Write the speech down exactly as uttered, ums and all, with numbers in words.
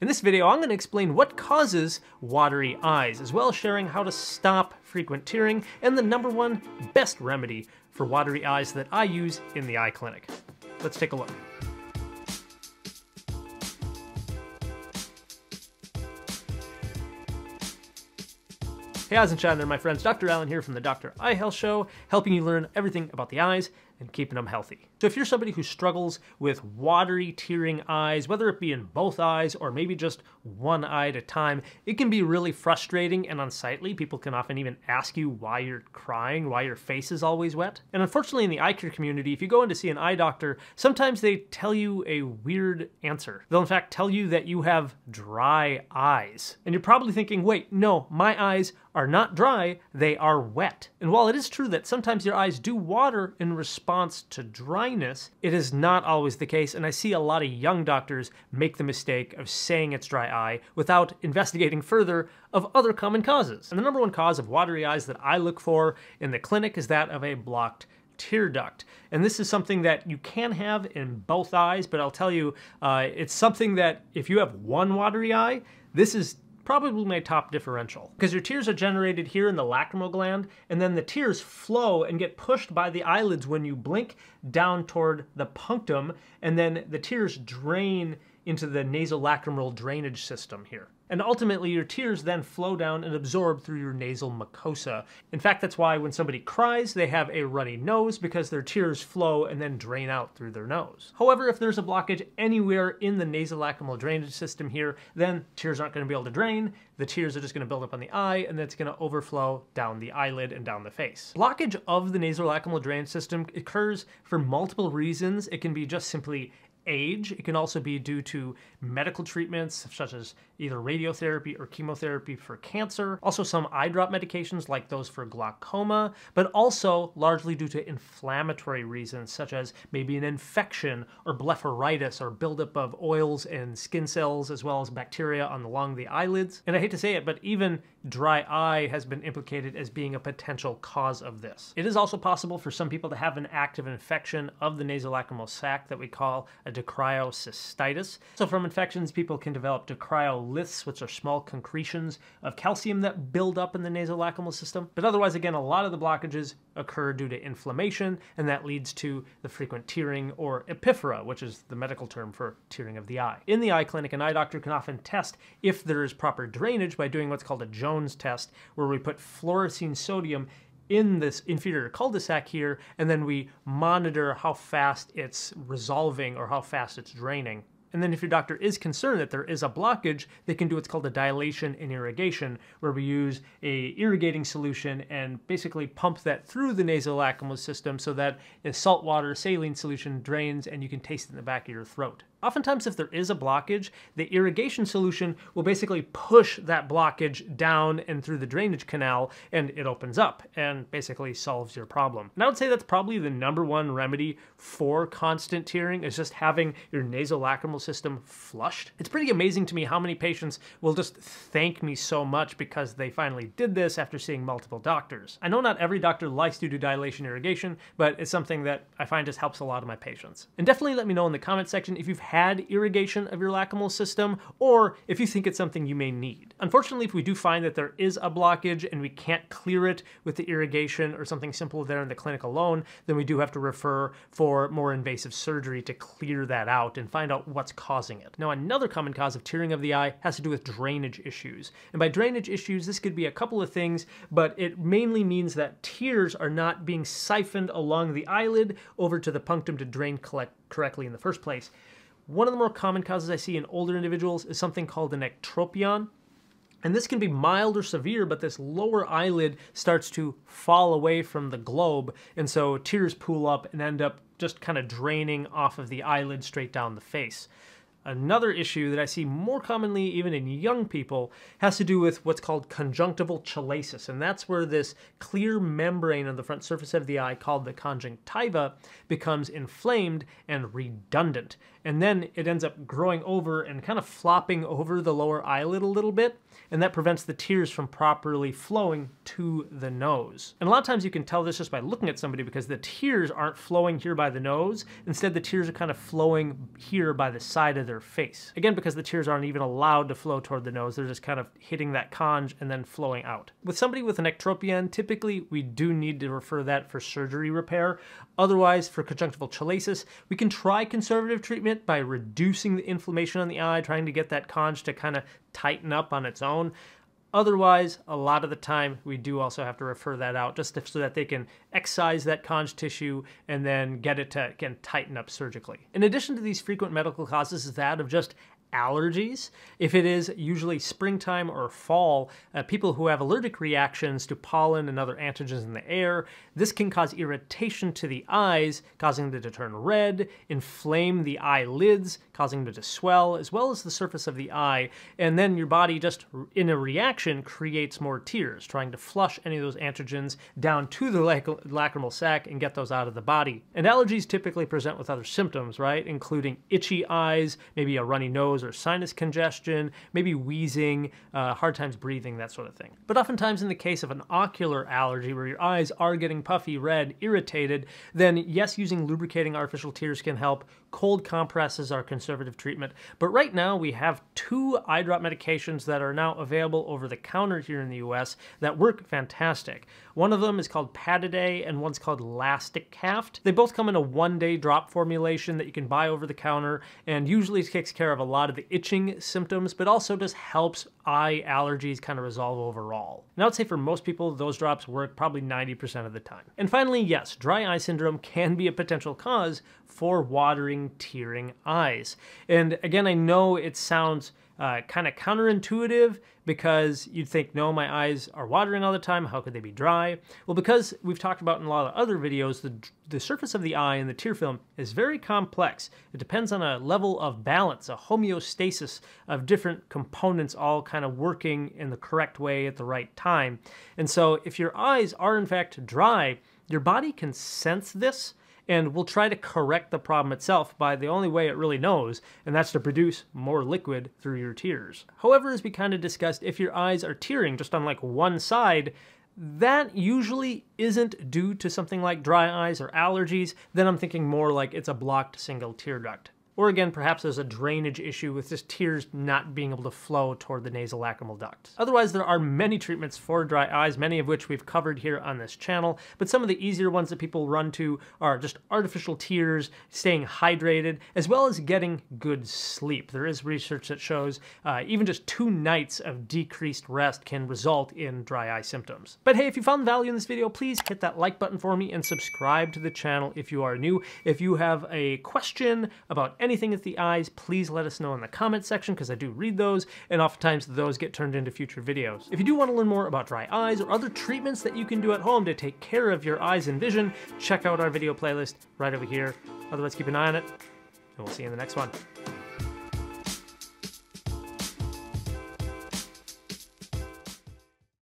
In this video, I'm going to explain what causes watery eyes, as well as sharing how to stop frequent tearing and the number one best remedy for watery eyes that I use in the eye clinic. Let's take a look. Hey, eyes and shine there, my friends. Doctor Allen here from the Doctor Eye Health Show, helping you learn everything about the eyes and keeping them healthy. So if you're somebody who struggles with watery, tearing eyes, whether it be in both eyes or maybe just one eye at a time, it can be really frustrating and unsightly. People can often even ask you why you're crying, why your face is always wet. And unfortunately in the eye care community, if you go in to see an eye doctor, sometimes they tell you a weird answer. They'll in fact tell you that you have dry eyes. And you're probably thinking, wait, no, my eyes are not dry, they are wet. And while it is true that sometimes your eyes do water in response to dryness, it is not always the case, and I see a lot of young doctors make the mistake of saying it's dry eye without investigating further of other common causes. And the number one cause of watery eyes that I look for in the clinic is that of a blocked tear duct. And this is something that you can have in both eyes, but I'll tell you, uh, it's something that if you have one watery eye, this is probably my top differential, because your tears are generated here in the lacrimal gland, and then the tears flow and get pushed by the eyelids when you blink down toward the punctum, and then the tears drain into the nasolacrimal drainage system here. And ultimately your tears then flow down and absorb through your nasal mucosa. In fact, that's why when somebody cries, they have a runny nose, because their tears flow and then drain out through their nose. However, if there's a blockage anywhere in the nasolacrimal drainage system here, then tears aren't going to be able to drain. The tears are just going to build up on the eye, and that's going to overflow down the eyelid and down the face. Blockage of the nasolacrimal drainage system occurs for multiple reasons. It can be just simply age. It can also be due to medical treatments such as either radiotherapy or chemotherapy for cancer, also some eye drop medications like those for glaucoma, but also largely due to inflammatory reasons such as maybe an infection or blepharitis or buildup of oils and skin cells as well as bacteria on along the eyelids. And I hate to say it, but even dry eye has been implicated as being a potential cause of this. It is also possible for some people to have an active infection of the nasolacrimal sac that we call a decryocystitis. So from infections, people can develop decryoliths, which are small concretions of calcium that build up in the nasolacrimal system. But otherwise, again, a lot of the blockages occur due to inflammation, and that leads to the frequent tearing, or epiphora, which is the medical term for tearing of the eye. In the eye clinic, an eye doctor can often test if there is proper drainage by doing what's called a Jones test, where we put fluorescein sodium in this inferior cul-de-sac here, and then we monitor how fast it's resolving or how fast it's draining. And then if your doctor is concerned that there is a blockage, they can do what's called a dilation and irrigation, where we use a irrigating solution and basically pump that through the nasolacrimal system so that a saltwater saline solution drains and you can taste it in the back of your throat. Oftentimes, if there is a blockage, the irrigation solution will basically push that blockage down and through the drainage canal, and it opens up and basically solves your problem. And I would say that's probably the number one remedy for constant tearing, is just having your nasolacrimal system flushed. It's pretty amazing to me how many patients will just thank me so much because they finally did this after seeing multiple doctors. I know not every doctor likes to do dilation irrigation, but it's something that I find just helps a lot of my patients. And definitely let me know in the comment section if you've had had irrigation of your lacrimal system, or if you think it's something you may need. Unfortunately, if we do find that there is a blockage and we can't clear it with the irrigation or something simple there in the clinic alone, then we do have to refer for more invasive surgery to clear that out and find out what's causing it. Now, another common cause of tearing of the eye has to do with drainage issues. And by drainage issues, this could be a couple of things, but it mainly means that tears are not being siphoned along the eyelid over to the punctum to drain correctly in the first place. One of the more common causes I see in older individuals is something called an ectropion. And this can be mild or severe, but this lower eyelid starts to fall away from the globe, and so tears pool up and end up just kind of draining off of the eyelid straight down the face. Another issue that I see more commonly, even in young people, has to do with what's called conjunctival chalasis, and that's where this clear membrane on the front surface of the eye, called the conjunctiva, becomes inflamed and redundant. And then it ends up growing over and kind of flopping over the lower eyelid a little bit, and that prevents the tears from properly flowing to the nose. And a lot of times you can tell this just by looking at somebody, because the tears aren't flowing here by the nose. Instead, the tears are kind of flowing here by the side of their their face. Again, because the tears aren't even allowed to flow toward the nose, they're just kind of hitting that conj and then flowing out. With somebody with an ectropion, typically we do need to refer that for surgery repair. Otherwise, for conjunctival chalasis, we can try conservative treatment by reducing the inflammation on the eye, trying to get that conj to kind of tighten up on its own. Otherwise, a lot of the time, we do also have to refer that out just to, so that they can excise that conj tissue and then get it to, again, tighten up surgically. In addition to these frequent medical causes is that of just allergies. If it is usually springtime or fall, uh, people who have allergic reactions to pollen and other antigens in the air, this can cause irritation to the eyes, causing them to turn red, inflame the eyelids, causing them to swell, as well as the surface of the eye, and then your body just in a reaction creates more tears, trying to flush any of those antigens down to the lac lacrimal sac and get those out of the body. And allergies typically present with other symptoms, right? Including itchy eyes, maybe a runny nose, or sinus congestion, maybe wheezing, uh, hard times breathing, that sort of thing. But oftentimes in the case of an ocular allergy where your eyes are getting puffy, red, irritated, then yes, using lubricating artificial tears can help. Cold compresses are conservative treatment. But right now we have two eye drop medications that are now available over the counter here in the U S that work fantastic. One of them is called Pataday and one's called Lasticaft. They both come in a one-day drop formulation that you can buy over the counter and usually takes care of a lot of the itching symptoms, but also just helps eye allergies kind of resolve overall. And I would say for most people, those drops work probably ninety percent of the time. And finally, yes, dry eye syndrome can be a potential cause for watering, tearing eyes. And again, I know it sounds uh, kind of counterintuitive, because you'd think, no, my eyes are watering all the time, how could they be dry? Well, because we've talked about in a lot of other videos, the, the surface of the eye and the tear film is very complex. It depends on a level of balance, a homeostasis of different components all kind of working in the correct way at the right time. And so if your eyes are in fact dry, your body can sense this and will try to correct the problem itself by the only way it really knows, and that's to produce more liquid through your tears. However, as we kind of discussed, if your eyes are tearing just on like one side, that usually isn't due to something like dry eyes or allergies. Then I'm thinking more like it's a blocked single tear duct. Or again, perhaps there's a drainage issue with just tears not being able to flow toward the nasolacrimal duct. Otherwise, there are many treatments for dry eyes, many of which we've covered here on this channel, but some of the easier ones that people run to are just artificial tears, staying hydrated, as well as getting good sleep. There is research that shows uh, even just two nights of decreased rest can result in dry eye symptoms. But hey, if you found value in this video, please hit that like button for me and subscribe to the channel if you are new. If you have a question about anything with the eyes, please let us know in the comment section, because I do read those, and oftentimes those get turned into future videos. If you do want to learn more about dry eyes or other treatments that you can do at home to take care of your eyes and vision, check out our video playlist right over here. Otherwise, keep an eye on it, and we'll see you in the next one.